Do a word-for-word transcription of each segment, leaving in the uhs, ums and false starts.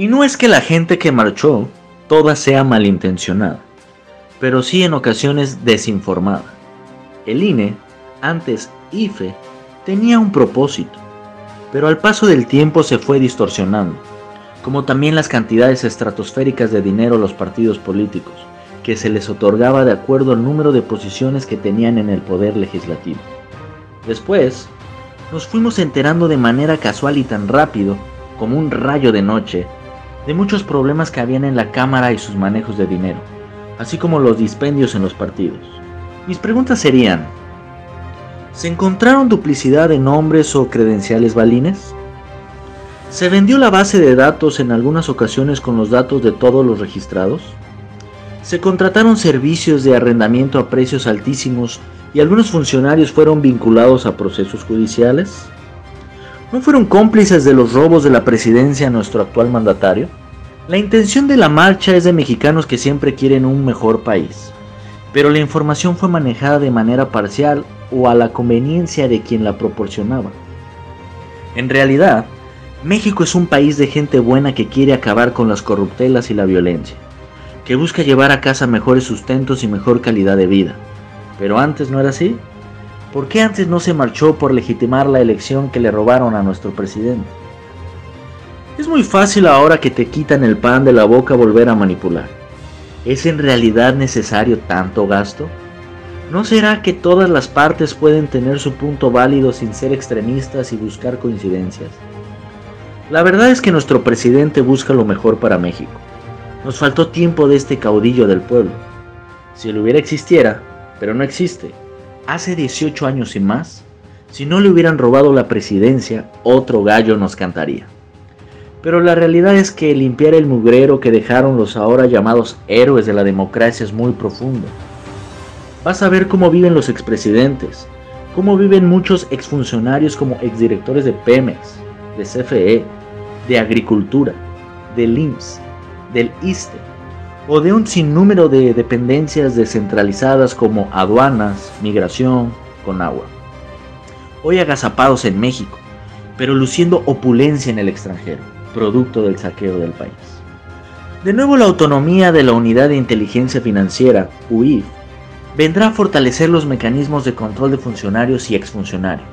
Y no es que la gente que marchó toda sea malintencionada, pero sí en ocasiones desinformada. El I N E, antes I F E, tenía un propósito, pero al paso del tiempo se fue distorsionando, como también las cantidades estratosféricas de dinero a los partidos políticos, que se les otorgaba de acuerdo al número de posiciones que tenían en el poder legislativo. Después, nos fuimos enterando de manera casual y tan rápido, como un rayo de noche, de muchos problemas que habían en la Cámara y sus manejos de dinero, así como los dispendios en los partidos. Mis preguntas serían: ¿se encontraron duplicidad de nombres o credenciales balines? ¿Se vendió la base de datos en algunas ocasiones con los datos de todos los registrados? ¿Se contrataron servicios de arrendamiento a precios altísimos y algunos funcionarios fueron vinculados a procesos judiciales? ¿No fueron cómplices de los robos de la presidencia a nuestro actual mandatario? La intención de la marcha es de mexicanos que siempre quieren un mejor país, pero la información fue manejada de manera parcial o a la conveniencia de quien la proporcionaba. En realidad, México es un país de gente buena que quiere acabar con las corruptelas y la violencia, que busca llevar a casa mejores sustentos y mejor calidad de vida. ¿Pero antes no era así? ¿Por qué antes no se marchó por legitimar la elección que le robaron a nuestro presidente? Es muy fácil ahora que te quitan el pan de la boca volver a manipular. ¿Es en realidad necesario tanto gasto? ¿No será que todas las partes pueden tener su punto válido sin ser extremistas y buscar coincidencias? La verdad es que nuestro presidente busca lo mejor para México. Nos faltó tiempo de este caudillo del pueblo. Si lo hubiera existiera, pero no existe. Hace dieciocho años y más, si no le hubieran robado la presidencia, otro gallo nos cantaría. Pero la realidad es que limpiar el mugrero que dejaron los ahora llamados héroes de la democracia es muy profundo. Vas a ver cómo viven los expresidentes, cómo viven muchos exfuncionarios como exdirectores de Pemex, de C F E, de Agricultura, del I M S S, del I S S S T E, o de un sinnúmero de dependencias descentralizadas como aduanas, migración, Conagua. Hoy agazapados en México, pero luciendo opulencia en el extranjero, producto del saqueo del país. De nuevo, la autonomía de la Unidad de Inteligencia Financiera, U I F, vendrá a fortalecer los mecanismos de control de funcionarios y exfuncionarios.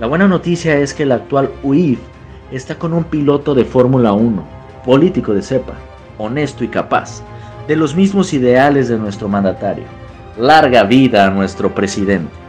La buena noticia es que la actual U I F está con un piloto de Fórmula uno, político de cepa, honesto y capaz, de los mismos ideales de nuestro mandatario. Larga vida a nuestro presidente.